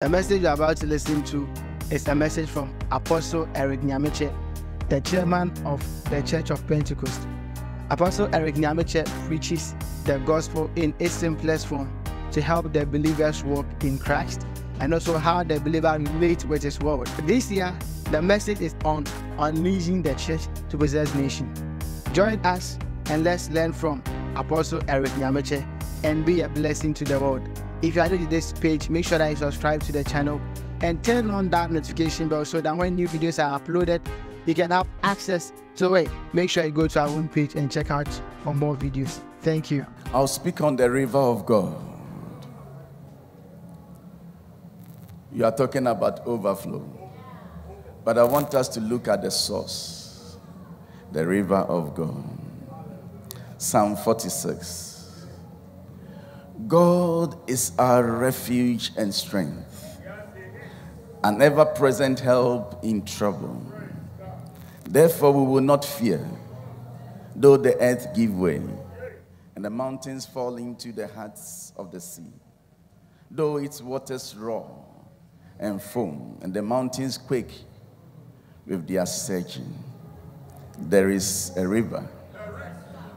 The message you're about to listen to is a message from Apostle Eric Nyamekye, the chairman of the Church of Pentecost. Apostle Eric Nyamekye preaches the gospel in its simplest form to help the believers walk in Christ and also how the believer relates with his world. This year, the message is on unleashing the church to possess nation. Join us and let's learn from Apostle Eric Nyamekye and be a blessing to the world. If you are new to this page, make sure that you subscribe to the channel and turn on that notification bell so that when new videos are uploaded, you can have access to it. Make sure you go to our homepage and check out for more videos. Thank you. I'll speak on the river of God. You are talking about overflow. But I want us to look at the source, the river of God. Psalm 46. God is our refuge and strength, an ever-present help in trouble. Therefore we will not fear, though the earth give way, and the mountains fall into the hearts of the sea, though its waters roar and foam, and the mountains quake with their surging. There is a river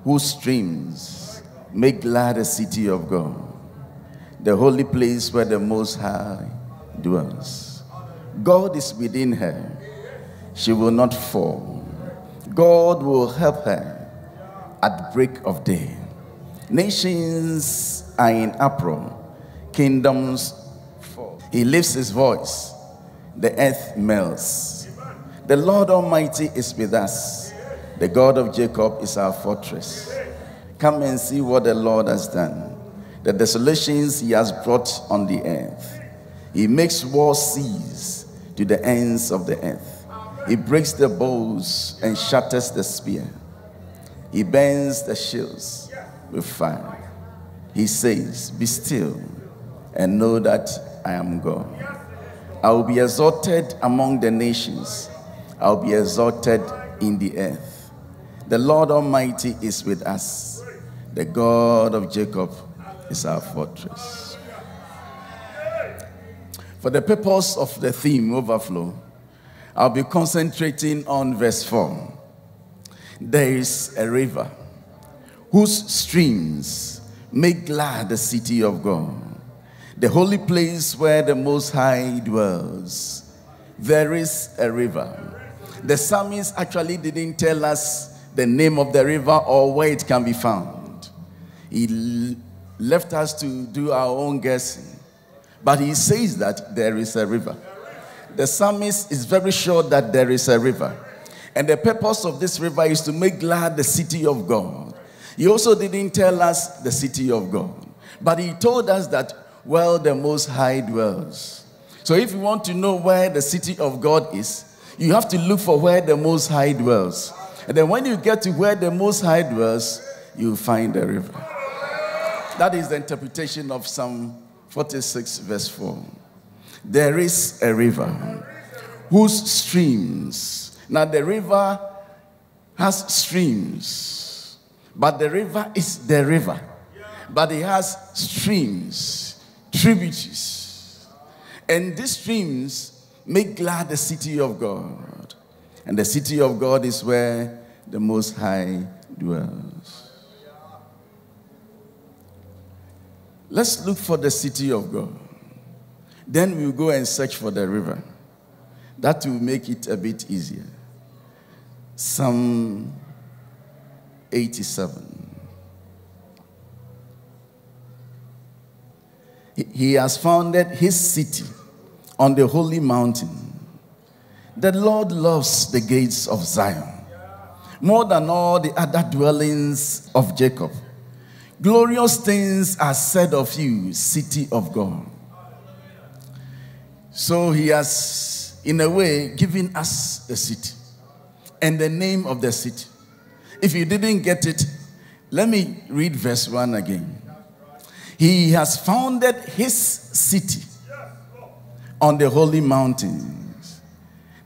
whose streams make glad the city of God, the holy place where the Most High dwells. God is within her. She will not fall. God will help her at break of day. Nations are in uproar. Kingdoms fall. He lifts his voice. The earth melts. The Lord Almighty is with us. The God of Jacob is our fortress. Come and see what the Lord has done, the desolations he has brought on the earth. He makes war cease to the ends of the earth. He breaks the bows and shatters the spear. He burns the shields with fire. He says, "Be still and know that I am God. I will be exalted among the nations. I will be exalted in the earth. The Lord Almighty is with us. The God of Jacob is our fortress." For the purpose of the theme, overflow, I'll be concentrating on verse 4. There is a river whose streams make glad the city of God, the holy place where the Most High dwells. There is a river. The psalmist actually didn't tell us the name of the river or where it can be found. He left us to do our own guessing. But he says that there is a river. The psalmist is very sure that there is a river. And the purpose of this river is to make glad the city of God. He also didn't tell us the city of God. But he told us that, well, the Most High dwells. So if you want to know where the city of God is, you have to look for where the Most High dwells. And then when you get to where the Most High dwells, you find the river. That is the interpretation of Psalm 46, verse 4. There is a river whose streams. Now the river has streams, but the river is the river. But it has streams, tributaries. And these streams make glad the city of God. And the city of God is where the Most High dwells. Let's look for the city of God. Then we'll go and search for the river. That will make it a bit easier. Psalm 87. He has founded his city on the holy mountain. The Lord loves the gates of Zion more than all the other dwellings of Jacob. Glorious things are said of you, city of God. So he has, in a way, given us the city and the name of the city. If you didn't get it, let me read verse 1 again. He has founded his city on the holy mountains.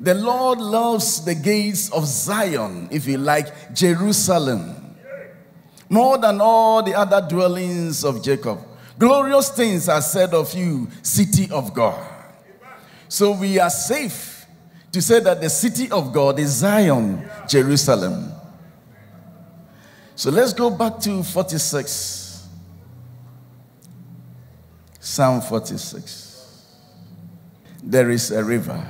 The Lord loves the gates of Zion, if you like, Jerusalem, more than all the other dwellings of Jacob. Glorious things are said of you, city of God. So we are safe to say that the city of God is Zion, Jerusalem. So let's go back to 46. Psalm 46. There is a river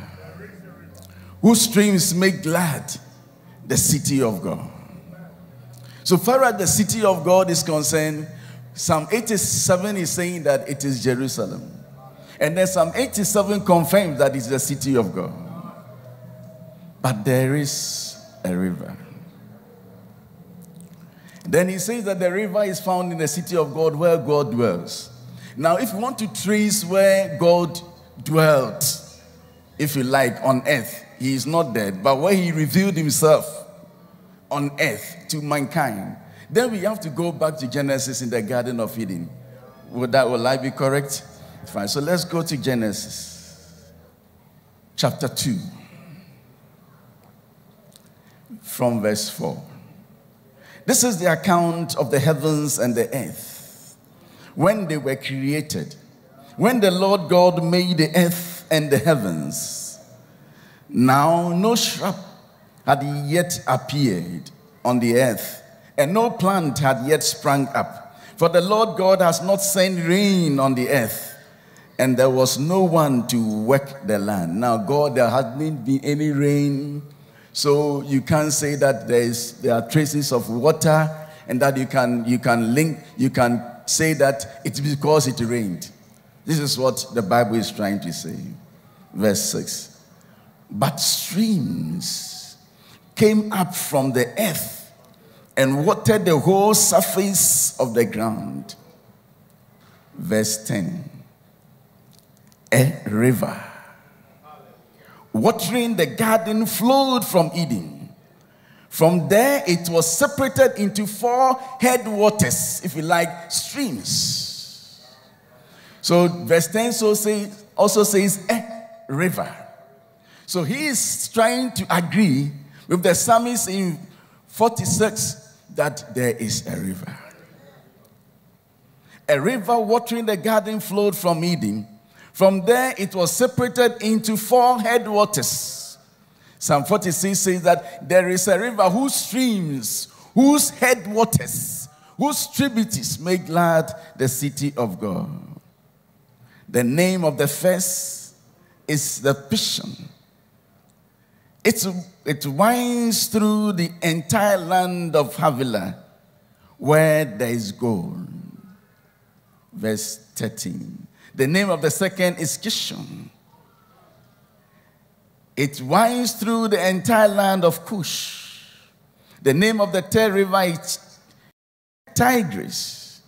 whose streams make glad the city of God. So far as the city of God is concerned, Psalm 87 is saying that it is Jerusalem. And then Psalm 87 confirms that it's the city of God. But there is a river. Then he says that the river is found in the city of God where God dwells. Now, if you want to trace where God dwelt, if you like, on earth, he is not dead, but where he revealed himself on earth to mankind, then we have to go back to Genesis in the Garden of Eden. Will I be correct? Fine. So let's go to Genesis chapter 2 from verse 4. This is the account of the heavens and the earth when they were created, when the Lord God made the earth and the heavens. Now no shrub had yet appeared on the earth, and no plant had yet sprung up, for the Lord God has not sent rain on the earth, and there was no one to work the land. Now, God, there hasn't been any rain, so you can't say that there are traces of water, and that you can say that it's because it rained. This is what the Bible is trying to say. Verse 6. But streams came up from the earth and watered the whole surface of the ground. Verse 10. A river watering the garden flowed from Eden. From there it was separated into four headwaters, if you like, streams. So verse 10 also says a river. So he is trying to agree with the psalmist in 46 that there is a river. A river watering the garden flowed from Eden. From there, it was separated into four headwaters. Psalm 46 says that there is a river whose streams, whose headwaters, whose tributaries make glad the city of God. The name of the first is the Pishon. It winds through the entire land of Havilah, where there is gold. Verse 13. The name of the second is Kishon. It winds through the entire land of Cush. The name of the third river is Tigris.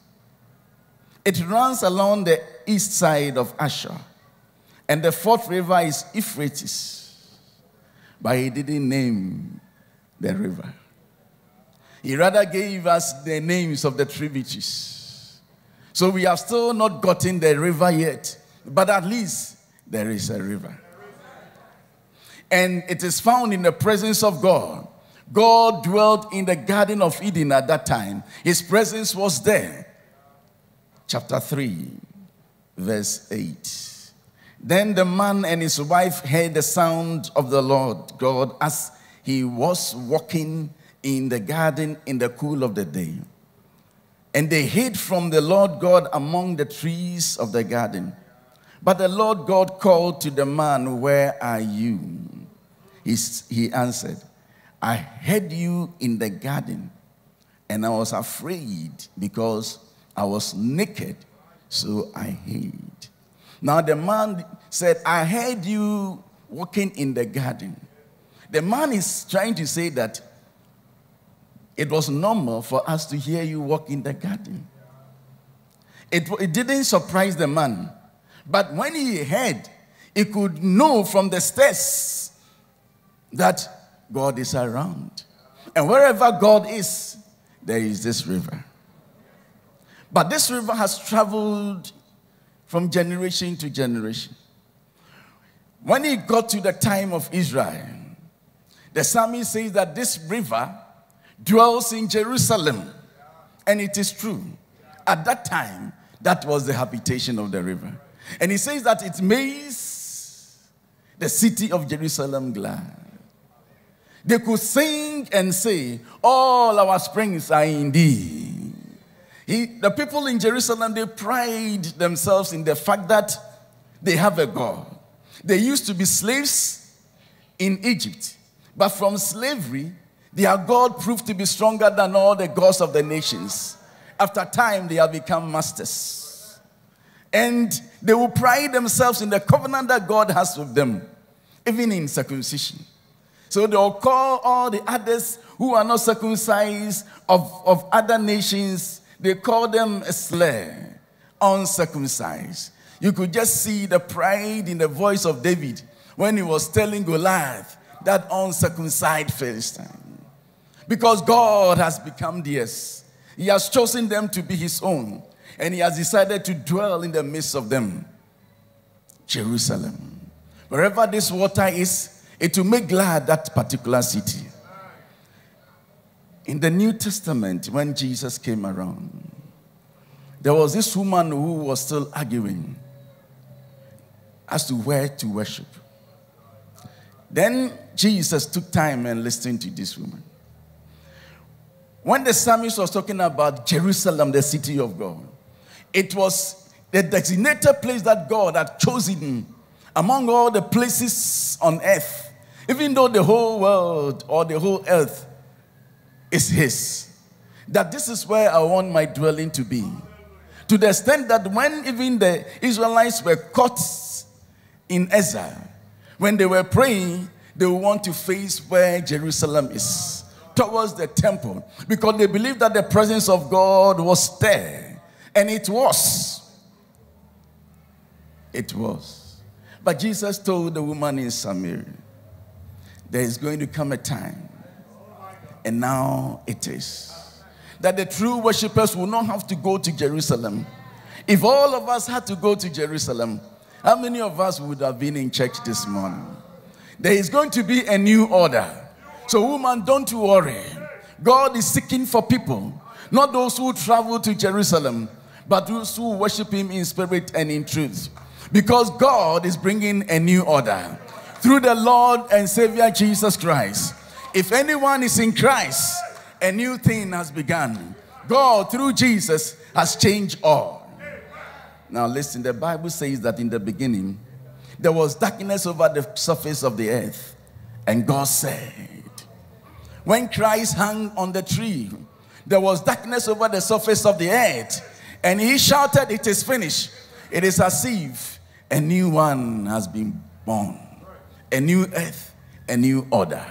It runs along the east side of Asher. And the fourth river is Euphrates. But he didn't name the river. He rather gave us the names of the tributaries. So we have still not gotten the river yet, but at least there is a river. And it is found in the presence of God. God dwelt in the Garden of Eden at that time. His presence was there. Chapter 3, verse 8. Then the man and his wife heard the sound of the Lord God as he was walking in the garden in the cool of the day. And they hid from the Lord God among the trees of the garden. But the Lord God called to the man, "Where are you?" He answered, "I heard you in the garden, and I was afraid because I was naked, so I hid." Now the man said, "I heard you walking in the garden." The man is trying to say that it was normal for us to hear you walk in the garden. It didn't surprise the man. But when he heard, he could know from the stairs that God is around. And wherever God is, there is this river. But this river has traveled from generation to generation. When he got to the time of Israel, the psalmist says that this river dwells in Jerusalem. And it is true. At that time, that was the habitation of the river. And he says that its maize the city of Jerusalem glad. They could sing and say, all our springs are in thee. The people in Jerusalem, they pride themselves in the fact that they have a God. They used to be slaves in Egypt, but from slavery, their God proved to be stronger than all the gods of the nations. After time, they have become masters. And they will pride themselves in the covenant that God has with them, even in circumcision. So they'll call all the others who are not circumcised of other nations, they call them a slave, uncircumcised. You could just see the pride in the voice of David when he was telling Goliath, that uncircumcised Philistine. Because God has become theirs. He has chosen them to be his own. And he has decided to dwell in the midst of them. Jerusalem. Wherever this water is, it will make glad that particular city. In the New Testament, when Jesus came around, there was this woman who was still arguing as to where to worship. Then Jesus took time and listened to this woman. When the psalmist was talking about Jerusalem, the city of God, it was the designated place that God had chosen among all the places on earth, even though the whole world or the whole earth is his, that this is where I want my dwelling to be. To the extent that when even the Israelites were caught in exile, when they were praying, they would want to face where Jerusalem is, towards the temple, because they believed that the presence of God was there. And it was. It was. But Jesus told the woman in Samaria, there is going to come a time, and now it is, that the true worshippers will not have to go to Jerusalem. If all of us had to go to Jerusalem, how many of us would have been in church this morning? There is going to be a new order. So woman, don't worry. God is seeking for people, not those who travel to Jerusalem, but those who worship him in spirit and in truth. Because God is bringing a new order through the Lord and Savior Jesus Christ. If anyone is in Christ, a new thing has begun. God, through Jesus, has changed all. Now listen, the Bible says that in the beginning, there was darkness over the surface of the earth. And God said, when Christ hung on the tree, there was darkness over the surface of the earth. And he shouted, it is finished. It is as if a new one has been born. A new earth, a new order.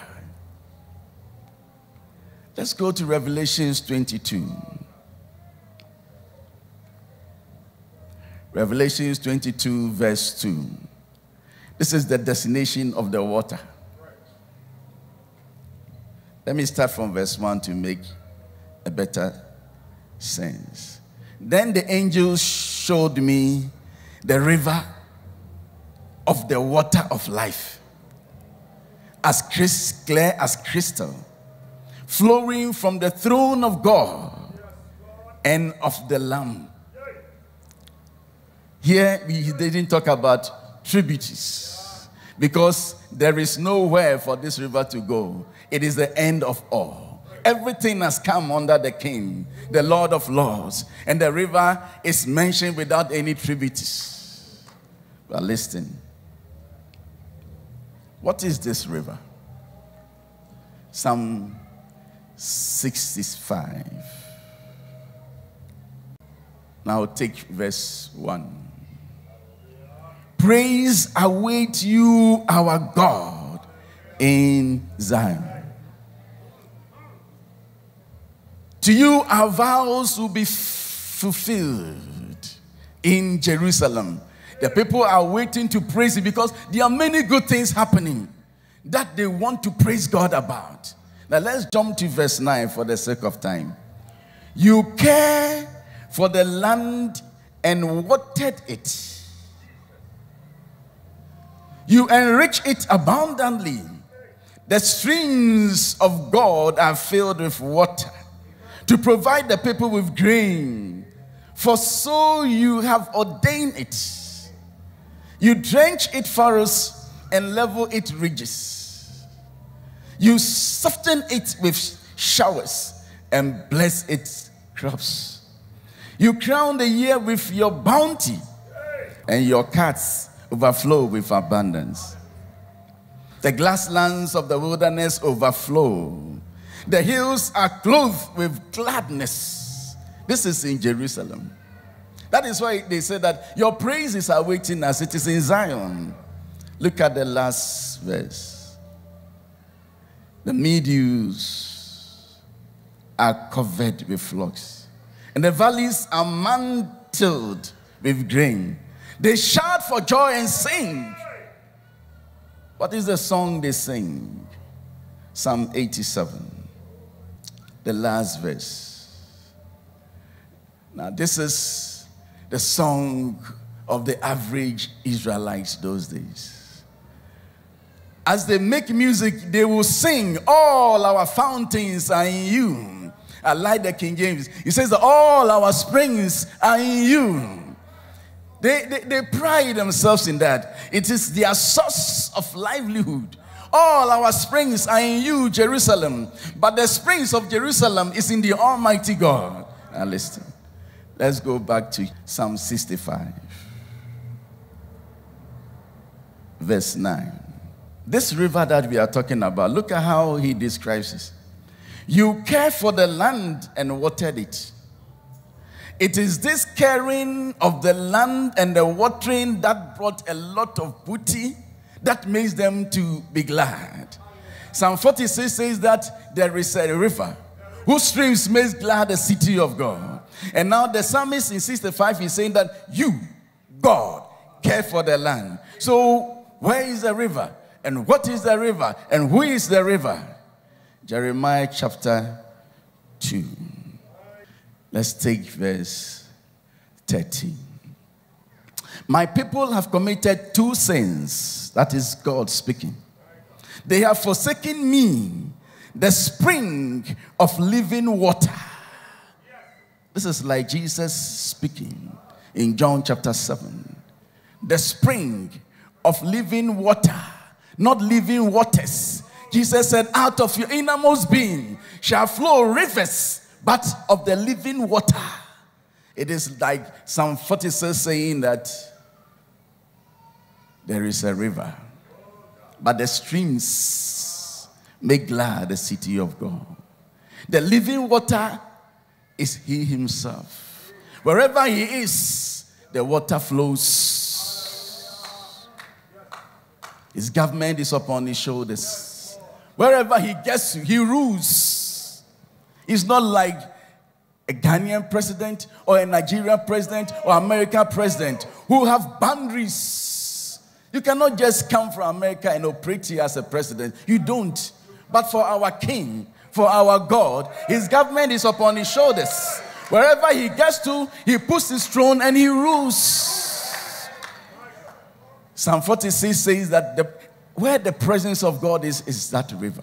Let's go to Revelation 22. Revelation 22 verse 2. This is the destination of the water. Let me start from verse 1 to make a better sense. Then the angel showed me the river of the water of life, as clear as crystal, flowing from the throne of God and of the Lamb. Here, we didn't talk about tributaries, because there is nowhere for this river to go. It is the end of all. Everything has come under the King, the Lord of Lords, and the river is mentioned without any tributaries. But listen, what is this river? Psalm 65. Now take verse 1. Praise await you, our God, in Zion. To you our vows will be fulfilled in Jerusalem. The people are waiting to praise you, because there are many good things happening that they want to praise God about. Now let's jump to verse 9 for the sake of time. You care for the land and watered it. You enrich it abundantly. The streams of God are filled with water to provide the people with grain, for so you have ordained it. You drench it, furrows and level its ridges. You soften it with showers and bless its crops. You crown the year with your bounty, and your carts overflow with abundance. The grasslands of the wilderness overflow. The hills are clothed with gladness. This is in Jerusalem. That is why they say that your praises are waiting as it is in Zion. Look at the last verse. The meadows are covered with flocks, and the valleys are mantled with grain. They shout for joy and sing. What is the song they sing? Psalm 87, the last verse. Now this is the song of the average Israelites those days. As they make music, they will sing, all our fountains are in you. I like the King James. It says that all our springs are in you. They pride themselves in that. It is their source of livelihood. All our springs are in you, Jerusalem. But the springs of Jerusalem is in the Almighty God. Now listen. Let's go back to Psalm 65. Verse 9. This river that we are talking about, look at how he describes it. You care for the land and watered it. It is this caring of the land and the watering that brought a lot of booty that makes them to be glad. Psalm 46 says that there is a river whose streams makes glad the city of God. And now the psalmist in 65 is saying that you, God, care for the land. So where is the river? And what is the river? And who is the river? Jeremiah chapter 2. Let's take verse 13. My people have committed two sins. That is God speaking. They have forsaken me, the spring of living water. This is like Jesus speaking in John chapter 7. The spring of living water, not living waters. Jesus said, out of your innermost being shall flow rivers, but of the living water. It is like Psalm 46 saying that there is a river, but the streams make glad the city of God. The living water is he himself. Wherever he is, the water flows. His government is upon his shoulders. Wherever he gets to, he rules. It's not like a Ghanaian president or a Nigerian president or American president who have boundaries. You cannot just come from America and operate here as a president. You don't. But for our King, for our God, his government is upon his shoulders. Wherever he gets to, he puts his throne and he rules. Psalm 46 says that where the presence of God is that river.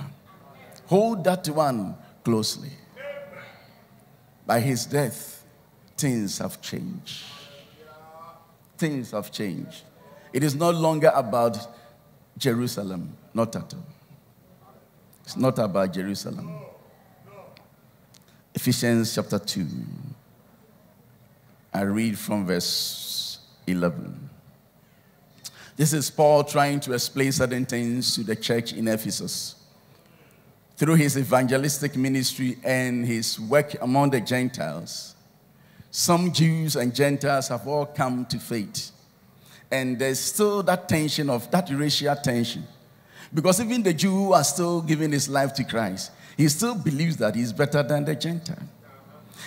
Hold that one closely. By his death, things have changed. Things have changed. It is no longer about Jerusalem. Not at all. It's not about Jerusalem. Ephesians chapter 2. I read from verse 11. This is Paul trying to explain certain things to the church in Ephesus through his evangelistic ministry and his work among the Gentiles. Some Jews and Gentiles have all come to faith. And there's still that tension of that racial tension. Because even the Jew who are still giving his life to Christ, he still believes that he's better than the Gentile.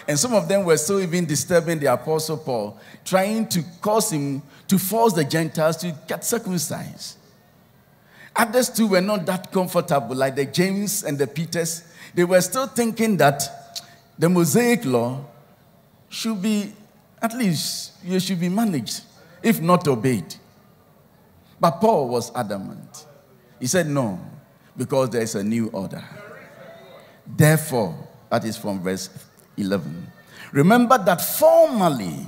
And some of them were still even disturbing the Apostle Paul, trying to cause him to force the Gentiles to get circumcised. Others too were not that comfortable, like the James and the Peters. They were still thinking that the Mosaic law should be, at least, you should be managed, if not obeyed. But Paul was adamant. He said no, because there is a new order. Therefore, that is from verse 11. Remember that formerly,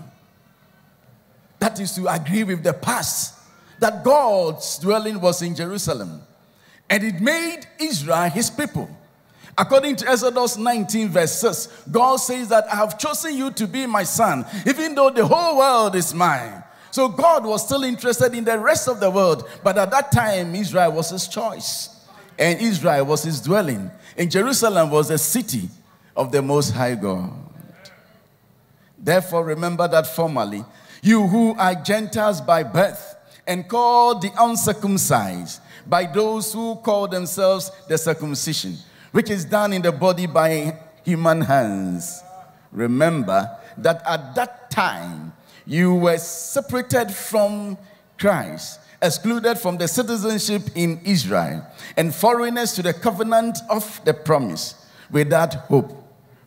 that is to agree with the past, that God's dwelling was in Jerusalem, and it made Israel his people. According to Exodus 19 verse 6, God says that I have chosen you to be my son, even though the whole world is mine. So God was still interested in the rest of the world, but at that time Israel was his choice, and Israel was his dwelling, and Jerusalem was the city of the Most High God. Therefore remember that formerly, you who are Gentiles by birth and called the uncircumcised by those who call themselves the circumcision, which is done in the body by human hands. Remember that at that time you were separated from Christ, excluded from the citizenship in Israel, and foreigners to the covenant of the promise, without hope,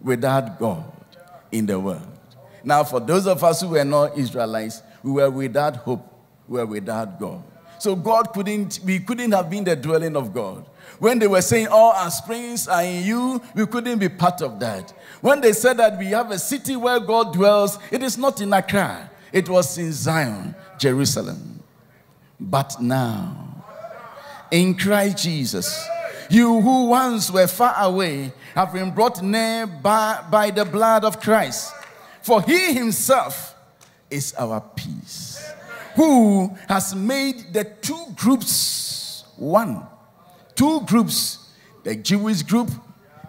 without God in the world. Now, for those of us who were not Israelites, we were without hope, we were without God. So God we couldn't have been the dwelling of God. When they were saying all our springs are in you, we couldn't be part of that. When they said that we have a city where God dwells, it is not in Accra. It was in Zion, Jerusalem. But now, in Christ Jesus, you who once were far away have been brought near by the blood of Christ. For he himself is our peace, who has made the two groups one. Two groups, the Jewish group,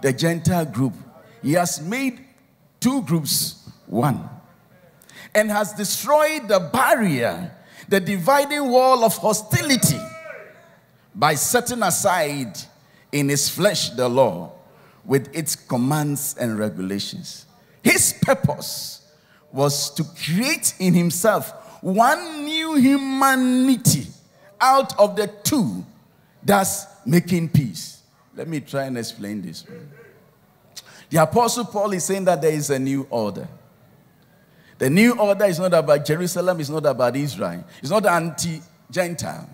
the Gentile group. He has made two groups one, and has destroyed the barrier, the dividing wall of hostility, by setting aside in his flesh the law with its commands and regulations. His purpose was to create in himself one new humanity out of the two, thus making peace. Let me try and explain this. The Apostle Paul is saying that there is a new order. The new order is not about Jerusalem, it's not about Israel, it's not anti-Gentile.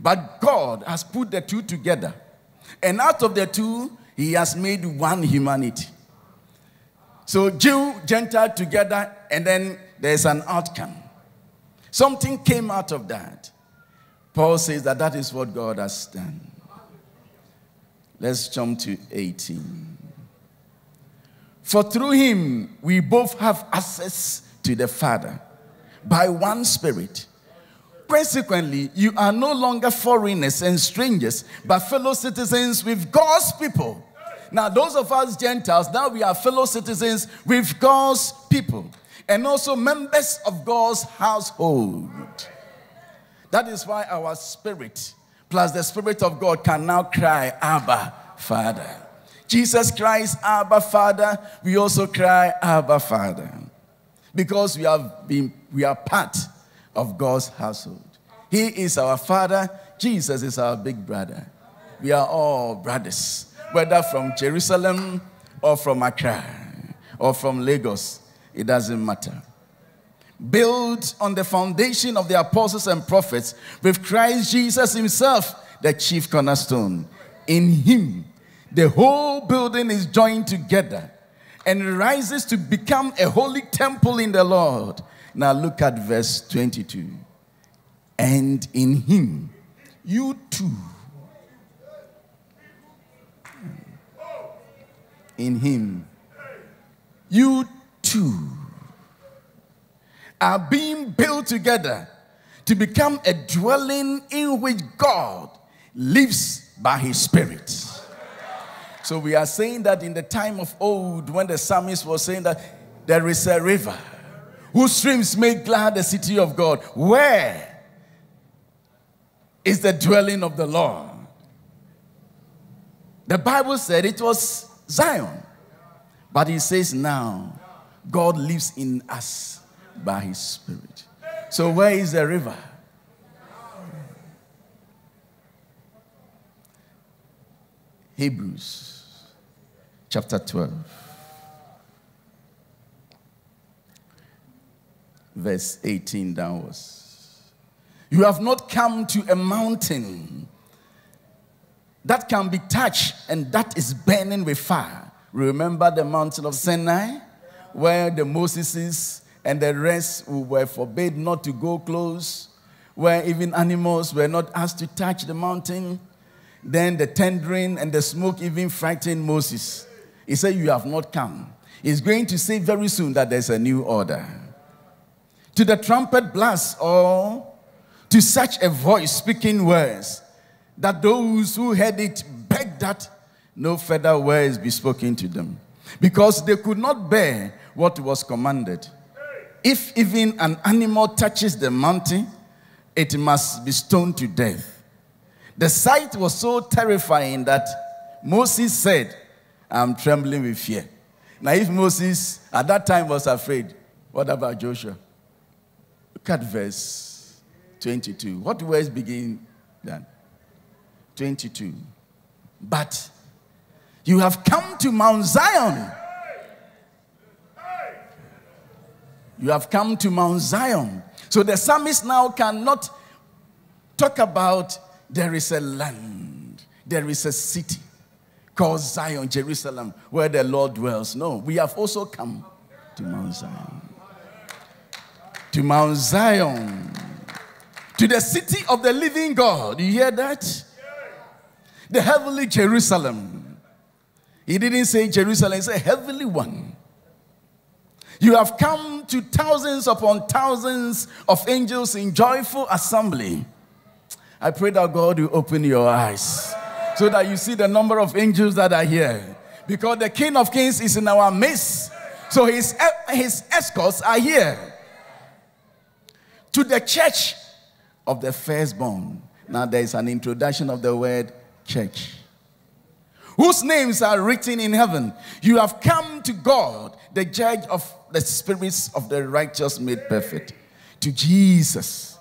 But God has put the two together, and out of the two, he has made one humanity. So Jew, Gentile together, and then there's an outcome. Something came out of that. Paul says that that is what God has done. Let's jump to 18. For through him we both have access to the Father by one Spirit. Consequently, you are no longer foreigners and strangers, but fellow citizens with God's people. Now, those of us Gentiles, now we are fellow citizens with God's people, and also members of God's household. That is why our spirit, plus the Spirit of God, can now cry, Abba, Father. Jesus cries, Abba, Father. We also cry, Abba, Father. Because we are part of God's household. He is our Father. Jesus is our big brother. We are all brothers, whether from Jerusalem or from Accra or from Lagos, it doesn't matter. Built on the foundation of the apostles and prophets, with Christ Jesus himself, the chief cornerstone. In him, the whole building is joined together and rises to become a holy temple in the Lord. Now look at verse 22. And in him, you too. In him, you too are being built together to become a dwelling in which God lives by his Spirit. So we are saying that in the time of old, when the psalmist was saying that there is a river whose streams make glad the city of God, where is the dwelling of the Lord? The Bible said it was Zion. But he says now, God lives in us by his Spirit. So where is the river? Hebrews chapter 12, verse 18 downwards. You have not come to a mountain that can be touched, and that is burning with fire. Remember the mountain of Sinai, where the Moses and the rest were forbade not to go close, where even animals were not asked to touch the mountain. Then the thundering and the smoke even frightened Moses. He said, you have not come. He's going to say very soon that there's a new order. To the trumpet blast, or to such a voice speaking words, that those who heard it begged that no further words be spoken to them, because they could not bear what was commanded. If even an animal touches the mountain, it must be stoned to death. The sight was so terrifying that Moses said, I'm trembling with fear. Now, if Moses at that time was afraid, what about Joshua? Look at verse 22. What words begin then? 22. But you have come to Mount Zion. You have come to Mount Zion. So the psalmist now cannot talk about there is a land, there is a city called Zion, Jerusalem, where the Lord dwells. No, we have also come to Mount Zion. To Mount Zion. To the city of the living God. You hear that? The heavenly Jerusalem. He didn't say Jerusalem, he said heavenly one. You have come to thousands upon thousands of angels in joyful assembly. I pray that God will open your eyes so that you see the number of angels that are here. Because the King of Kings is in our midst. So his escorts are here. To the church of the firstborn. Now there is an introduction of the word church. Whose names are written in heaven. You have come to God, the judge of the spirits of the righteous made perfect. To Jesus,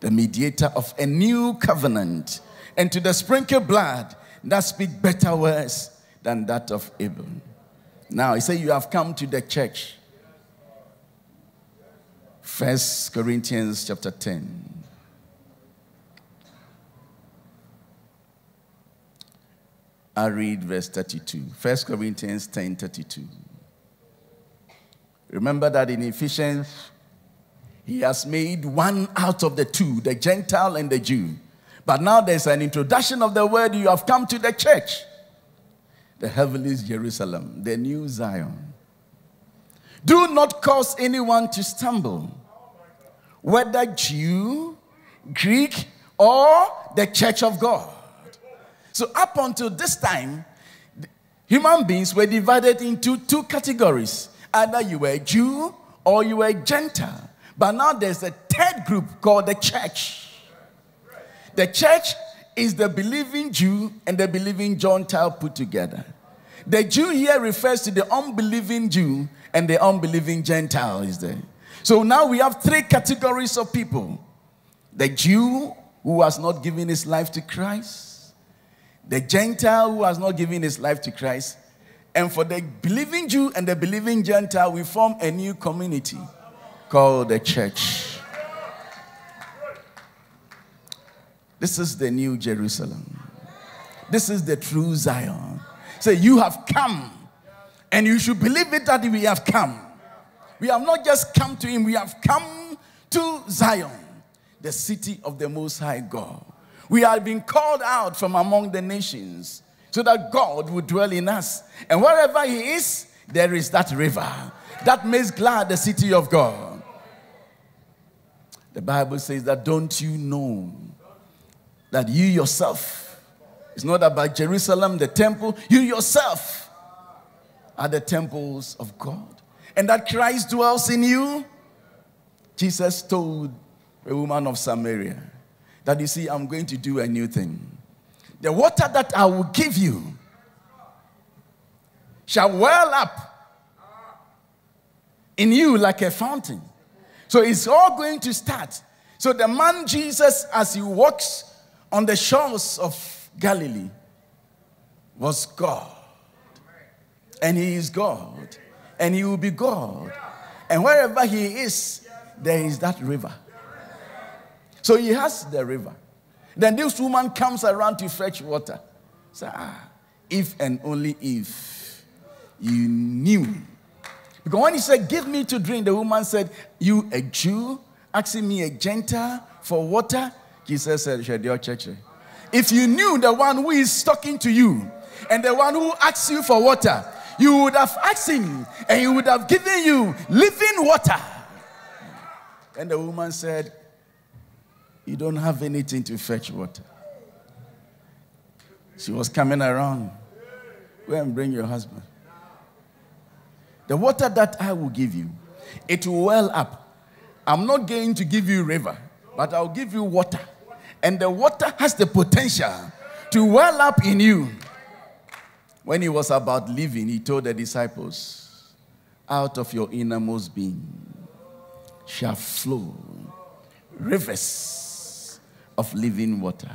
the mediator of a new covenant. And to the sprinkled blood that speaks better words than that of Abel. Now, he said, you have come to the church. 1 Corinthians chapter 10. I read verse 32. 1 Corinthians 10, 32. Remember that in Ephesians, he has made one out of the two, the Gentile and the Jew. But now there's an introduction of the word, you have come to the church. The heavenly Jerusalem, the new Zion. Do not cause anyone to stumble, whether Jew, Greek, or the church of God. So up until this time, human beings were divided into two categories. Either you were a Jew or you were a Gentile. But now there's a third group called the church. The church is the believing Jew and the believing Gentile put together. The Jew here refers to the unbelieving Jew, and the unbelieving Gentile is there. So now we have three categories of people. The Jew who has not given his life to Christ. The Gentile who has not given his life to Christ. And for the believing Jew and the believing Gentile, we form a new community called the church. This is the new Jerusalem. This is the true Zion. So you have come, and you should believe it that we have come. We have not just come to him, we have come to Zion, the city of the Most High God. We have been called out from among the nations, so that God would dwell in us. And wherever he is, there is that river that makes glad the city of God. The Bible says that, don't you know that you yourself, it's not about Jerusalem, the temple, you yourself are the temples of God. And that Christ dwells in you. Jesus told a woman of Samaria that, you see, I'm going to do a new thing. The water that I will give you shall well up in you like a fountain. So it's all going to start. So the man Jesus, as he walks on the shores of Galilee, was God. And he is God. And he will be God. And wherever he is, there is that river. So he has the river. Then this woman comes around to fetch water. So, if and only if you knew. Because when he said, give me to drink, the woman said, you a Jew, asking me a Gentile for water, Jesus said, if you knew the one who is talking to you and the one who asks you for water, you would have asked him and he would have given you living water. And the woman said, you don't have anything to fetch water. She was coming around. Go and bring your husband. The water that I will give you, it will well up. I'm not going to give you river, but I'll give you water. And the water has the potential to well up in you. When he was about leaving, he told the disciples, out of your innermost being shall flow rivers of living water.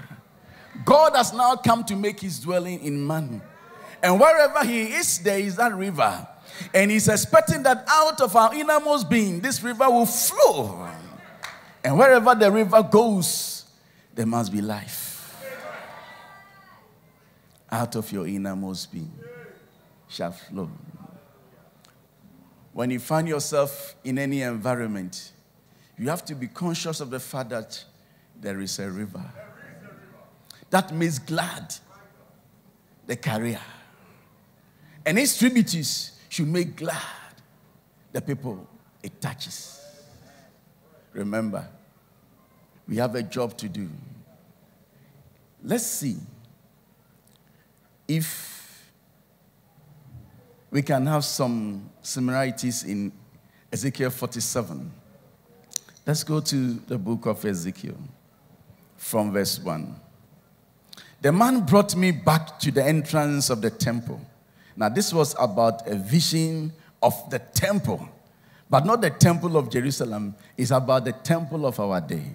God has now come to make his dwelling in man. And wherever he is, there is that river. And he's expecting that out of our innermost being, this river will flow. And wherever the river goes, there must be life. Out of your innermost being shall flow. When you find yourself in any environment, you have to be conscious of the fact that there is a river that makes glad the career. And its tributaries should make glad the people it touches. Remember, we have a job to do. Let's see if we can have some similarities in Ezekiel 47. Let's go to the book of Ezekiel from verse 1. The man brought me back to the entrance of the temple. Now, this was about a vision of the temple, but not the temple of Jerusalem. It's about the temple of our day.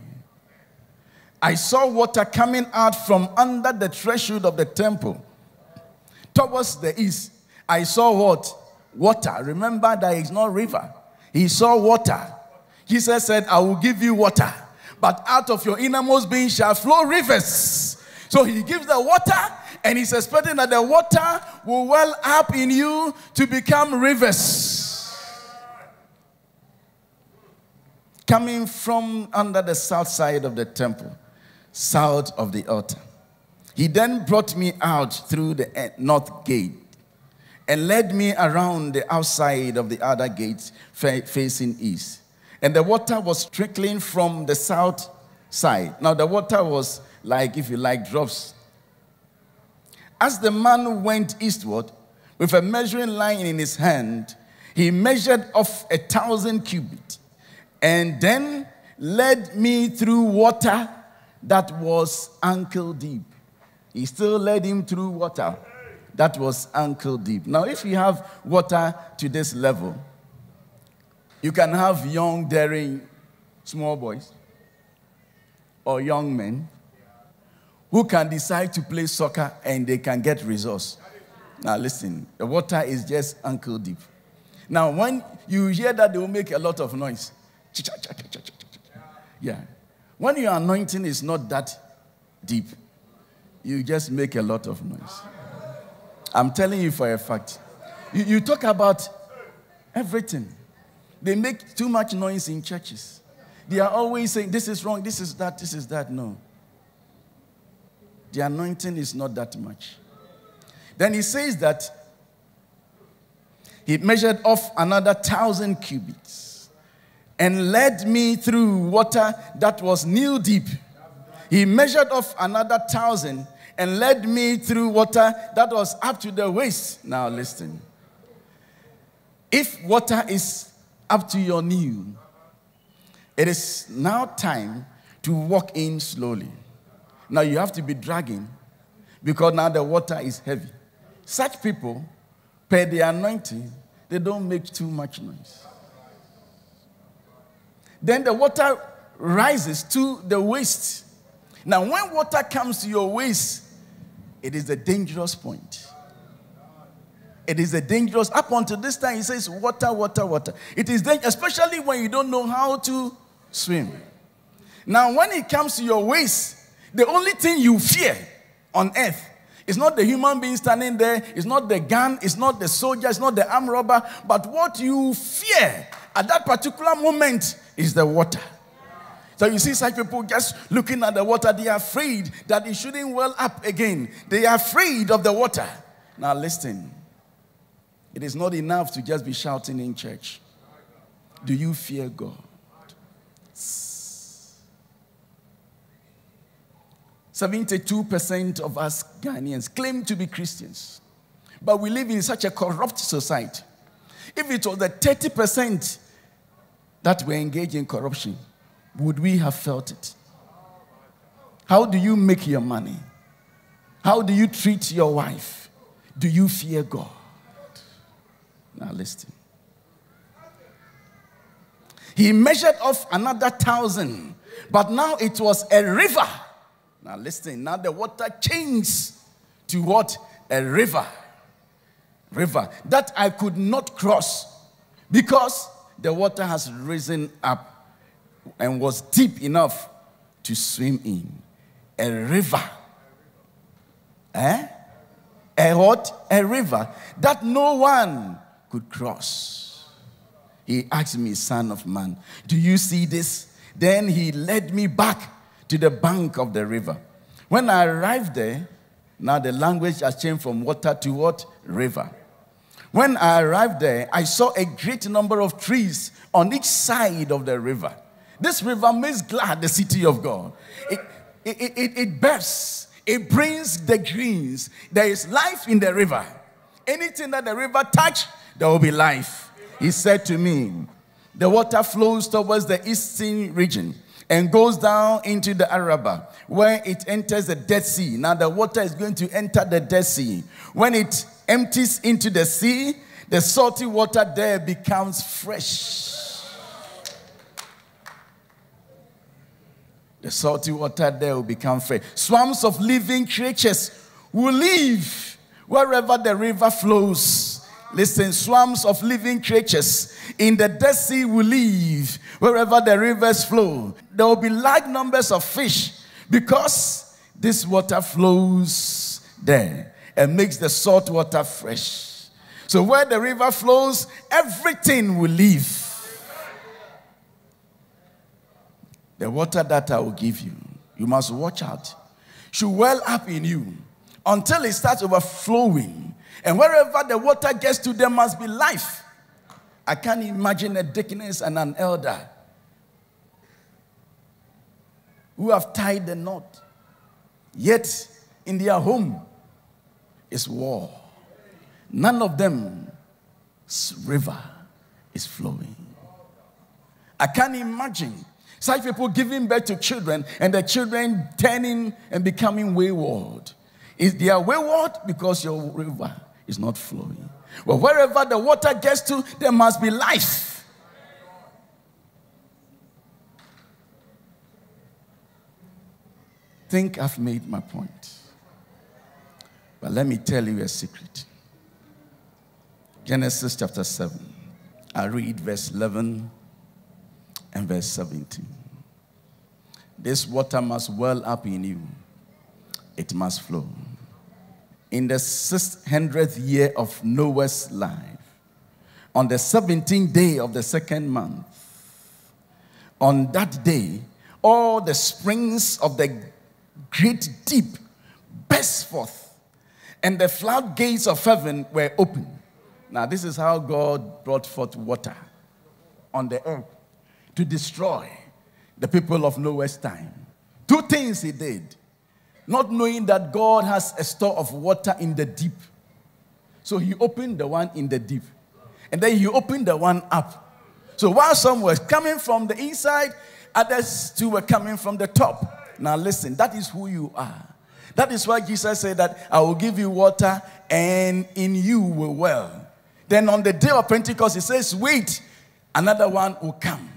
I saw water coming out from under the threshold of the temple. Towards the east, I saw what? Water. Remember, there is no river. He saw water. Jesus said, I will give you water, but out of your innermost being shall flow rivers. So he gives the water, and he's expecting that the water will well up in you to become rivers. Coming from under the south side of the temple, south of the altar. He then brought me out through the north gate and led me around the outside of the other gate facing east. And the water was trickling from the south side. Now the water was like, if you like, drops. As the man went eastward, with a measuring line in his hand, he measured off 1,000 cubits and then led me through water that was ankle deep. He still led him through water that was ankle deep. Now, if you have water to this level, you can have young, daring, small boys or young men who can decide to play soccer and they can get results. Now listen, the water is just ankle deep. Now when you hear that, they will make a lot of noise. Yeah. When your anointing is not that deep, you just make a lot of noise. I'm telling you for a fact. You talk about everything. They make too much noise in churches. They are always saying, this is wrong, this is that, this is that. No. The anointing is not that much. Then he says that he measured off another 1,000 cubits and led me through water that was knee deep. He measured off another 1,000 and led me through water that was up to the waist. Now listen. If water is up to your knee, it is now time to walk in slowly. Now you have to be dragging because now the water is heavy. Such people, per the anointing, they don't make too much noise. Then the water rises to the waist. Now when water comes to your waist, it is a dangerous point. It is a dangerous, up until this time, he says water, water, water. It is dangerous, especially when you don't know how to swim. Now when it comes to your waist, the only thing you fear on earth is not the human being standing there, it's not the gun, it's not the soldier, it's not the armed robber, but what you fear at that particular moment is the water. So you see such people just looking at the water. They are afraid that it shouldn't well up again. They are afraid of the water. Now listen. It is not enough to just be shouting in church. Do you fear God? It's 72% of us Ghanaians claim to be Christians. But we live in such a corrupt society. If it was the 30% that were engaged in corruption, would we have felt it? How do you make your money? How do you treat your wife? Do you fear God? Now listen. He measured off another 1,000, but now it was a river. Now listen, now the water changed to what? A river. River that I could not cross because the water has risen up and was deep enough to swim in. A river. Eh? A what? A river that no one could cross. He asked me, "Son of man, do you see this?" Then he led me back to the bank of the river. When I arrived there, now the language has changed from water to what? River. When I arrived there, I saw a great number of trees on each side of the river. This river makes glad the city of God. It bursts. It brings the greens. There is life in the river. Anything that the river touches, there will be life. He said to me, the water flows towards the eastern region and goes down into the Arabah, where it enters the Dead Sea. Now the water is going to enter the Dead Sea. When it empties into the sea, the salty water there becomes fresh. The salty water there will become fresh. Swarms of living creatures will live wherever the river flows. Listen, swarms of living creatures in the Dead Sea will live wherever the rivers flow. There will be large numbers of fish because this water flows there and makes the salt water fresh. So where the river flows, everything will live. The water that I will give you, you must watch out, should well up in you until it starts overflowing. And wherever the water gets to, there must be life. I can't imagine a deaconess and an elder who have tied the knot, yet in their home is war. None of them's river is flowing. I can't imagine such people giving birth to children and the children turning and becoming wayward. Is they are wayward because your river is not flowing. Well, wherever the water gets to, there must be life. Think I've made my point. But let me tell you a secret. Genesis chapter 7. I read verse 11. And verse 17. This water must well up in you. It must flow. In the 600th year of Noah's life, on the 17th day of the second month, on that day, all the springs of the great deep burst forth, and the floodgates of heaven were opened. Now, this is how God brought forth water on the earth, to destroy the people of Noah's time. Two things he did, not knowing that God has a store of water in the deep. So he opened the one in the deep, and then he opened the one up. So while some were coming from the inside, others too were coming from the top. Now listen, that is who you are. That is why Jesus said that I will give you water and in you will well. Then on the day of Pentecost, he says, wait, another one will come.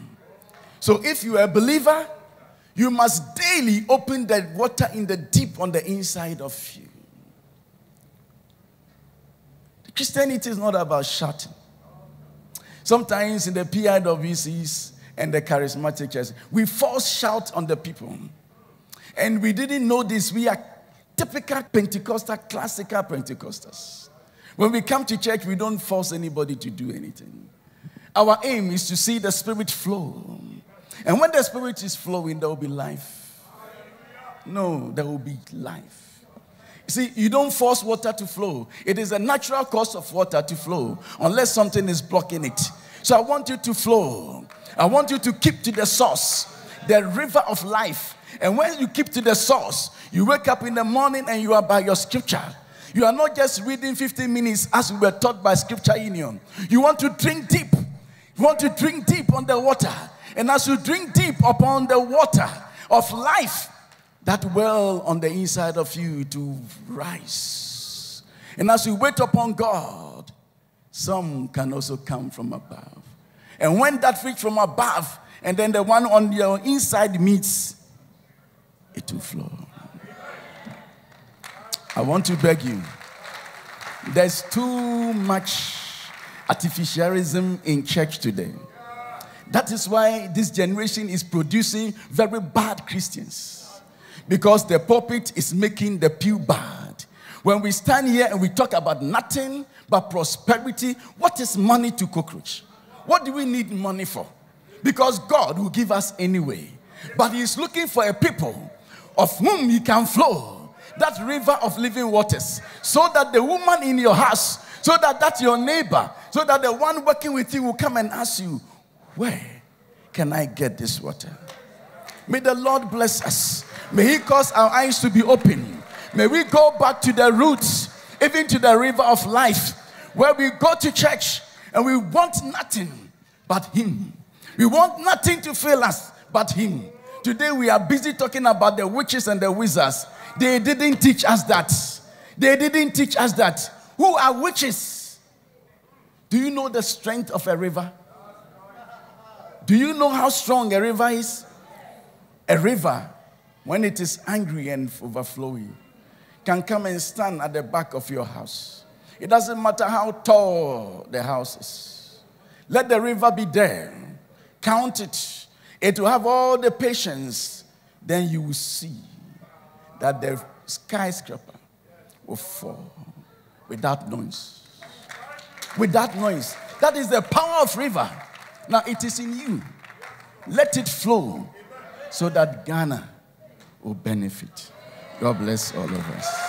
So if you are a believer, you must daily open the water in the deep on the inside of you. Christianity is not about shouting. Sometimes in the PIWCs and the charismatic churches, we false shout on the people. And we didn't know this. We are typical Pentecostal, classical Pentecostals. When we come to church, we don't force anybody to do anything. Our aim is to see the Spirit flow. And when the Spirit is flowing, there will be life. No, there will be life. See, you don't force water to flow. It is a natural course of water to flow, unless something is blocking it. So I want you to flow. I want you to keep to the source, the river of life. And when you keep to the source, you wake up in the morning and you are by your scripture. You are not just reading 15 minutes as we were taught by Scripture Union. You want to drink deep. You want to drink deep on the water. And as you drink deep upon the water of life, that well on the inside of you to rise. And as you wait upon God, some can also come from above. And when that fruit from above and then the one on your inside meets, it will flow. I want to beg you, there's too much artificialism in church today. That is why this generation is producing very bad Christians. Because the pulpit is making the pew bad. When we stand here and we talk about nothing but prosperity, what is money to cockroach? What do we need money for? Because God will give us anyway. But He's looking for a people of whom He can flow that river of living waters. So that the woman in your house, so that that's your neighbor, so that the one working with you will come and ask you, where can I get this water? May the Lord bless us. May He cause our eyes to be open. May we go back to the roots, even to the river of life, where we go to church and we want nothing but Him. We want nothing to fail us but Him. Today we are busy talking about the witches and the wizards. They didn't teach us that. They didn't teach us that. Who are witches? Do you know the strength of a river? Do you know how strong a river is? A river, when it is angry and overflowing, can come and stand at the back of your house. It doesn't matter how tall the house is. Let the river be there. Count it. It will have all the patience. Then you will see that the skyscraper will fall without noise. Without noise. That is the power of river. Now it is in you. Let it flow so that Ghana will benefit. God bless all of us.